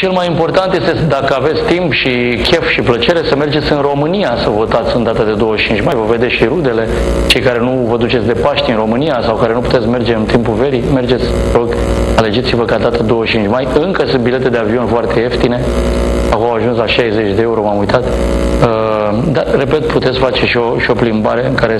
Cel mai important este, dacă aveți timp și chef și plăcere, să mergeți în România să votați în data de 25 mai. Vă vedeți și rudele, cei care nu vă duceți de Paști în România sau care nu puteți merge în timpul verii, mergeți, rog, alegeți-vă ca data 25 mai. Încă sunt bilete de avion foarte ieftine, acum au ajuns la 60 de euro, m-am uitat. Dar, repet, puteți face și o plimbare în care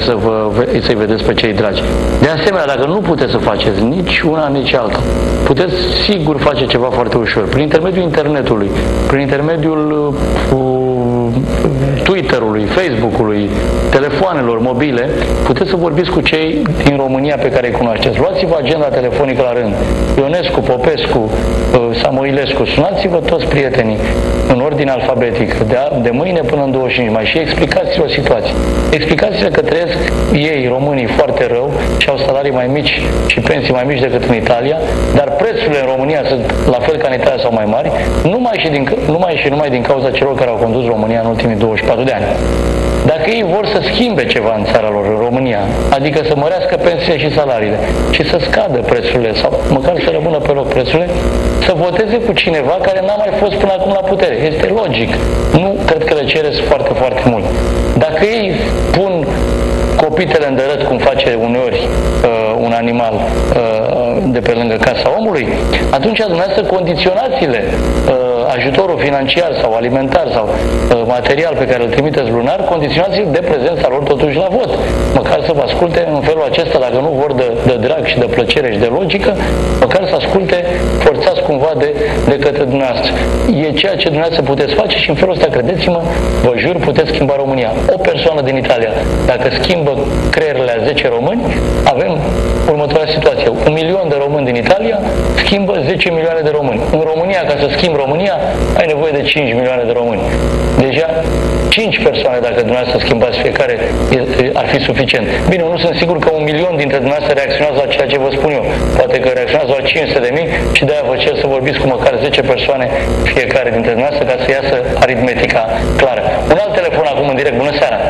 să-i vedeți pe cei dragi. De asemenea, dacă nu puteți să faceți nici una, nici alta, puteți sigur face ceva foarte ușor. Prin intermediul internetului, prin intermediul Twitter-ului, Facebook-ului, telefoanelor mobile, puteți să vorbiți cu cei din România pe care îi cunoașteți. Luați-vă agenda telefonică la rând. Ionescu, Popescu, Samoilescu, sunați-vă toți prietenii în ordine alfabetică, de mâine până în 25 mai și explicați-le o situație. Explicați-le că trăiesc ei, românii, foarte rău și au salarii mai mici și pensii mai mici decât în Italia, dar prețurile în România sunt la fel ca în Italia sau mai mari, numai și numai din cauza celor care au condus România în ultimii 24 de ani. Dacă ei vor să schimbe ceva în țara lor, în România, adică să mărească pensiile și salariile și să scadă prețurile sau măcar să rămână pe loc prețurile, să voteze cu cineva care n-a mai fost până acum la putere. Este logic. Nu cred că le cereți foarte, foarte mult. Dacă ei pun copitele în dărăt, cum face uneori un animal de pe lângă casa omului, atunci dumneavoastră condiționați-le ajutorul financiar sau alimentar sau material pe care îl trimiteți lunar, condiționați-l de prezența lor totuși la vot. Măcar să vă asculte în felul acesta, dacă nu vor de drag și de plăcere și de logică, măcar să asculte forțați cumva de către dumneavoastră. E ceea ce dumneavoastră puteți face și în felul ăsta, credeți-mă, vă jur, puteți schimba România. O persoană din Italia, dacă schimbă creierile a 10 români, avem următoarea situație. 1 milion de români din Italia schimbă 10 milioane de români. În România, ca să schimbi România, ai nevoie de 5 milioane de români. Deja 5 persoane, dacă dumneavoastră schimbați fiecare, ar fi suficient. Bine, nu sunt sigur că 1 milion dintre dumneavoastră reacționează la ceea ce vă spun eu. Poate că reacționează la 500.000 și de-aia vă cer să vorbiți cu măcar 10 persoane fiecare dintre dumneavoastră ca să iasă aritmetica clară. Un alt telefon acum în direct. Bună seara!